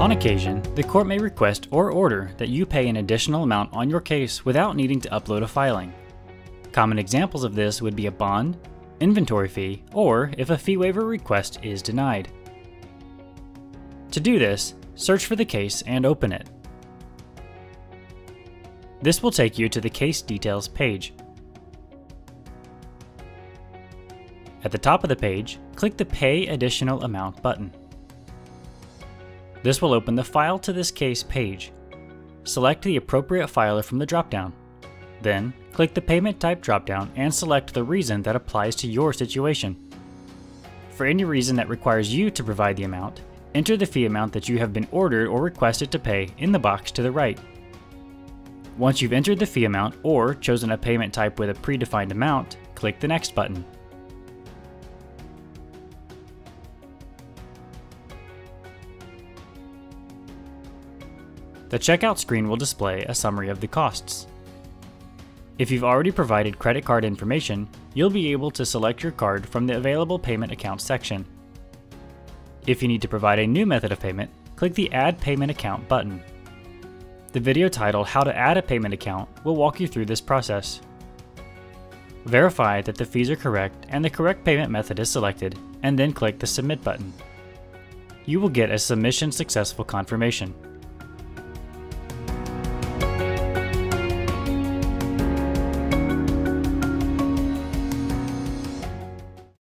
On occasion, the court may request or order that you pay an additional amount on your case without needing to upload a filing. Common examples of this would be a bond, inventory fee, or if a fee waiver request is denied. To do this, search for the case and open it. This will take you to the Case Details page. At the top of the page, click the Pay Additional Amount button. This will open the File to this case page. Select the appropriate filer from the dropdown. Then, click the Payment Type dropdown and select the reason that applies to your situation. For any reason that requires you to provide the amount, enter the fee amount that you have been ordered or requested to pay in the box to the right. Once you've entered the fee amount or chosen a payment type with a predefined amount, click the Next button. The checkout screen will display a summary of the costs. If you've already provided credit card information, you'll be able to select your card from the Available Payment Account section. If you need to provide a new method of payment, click the Add Payment Account button. The video titled How to Add a Payment Account will walk you through this process. Verify that the fees are correct and the correct payment method is selected, and then click the Submit button. You will get a Submission Successful confirmation.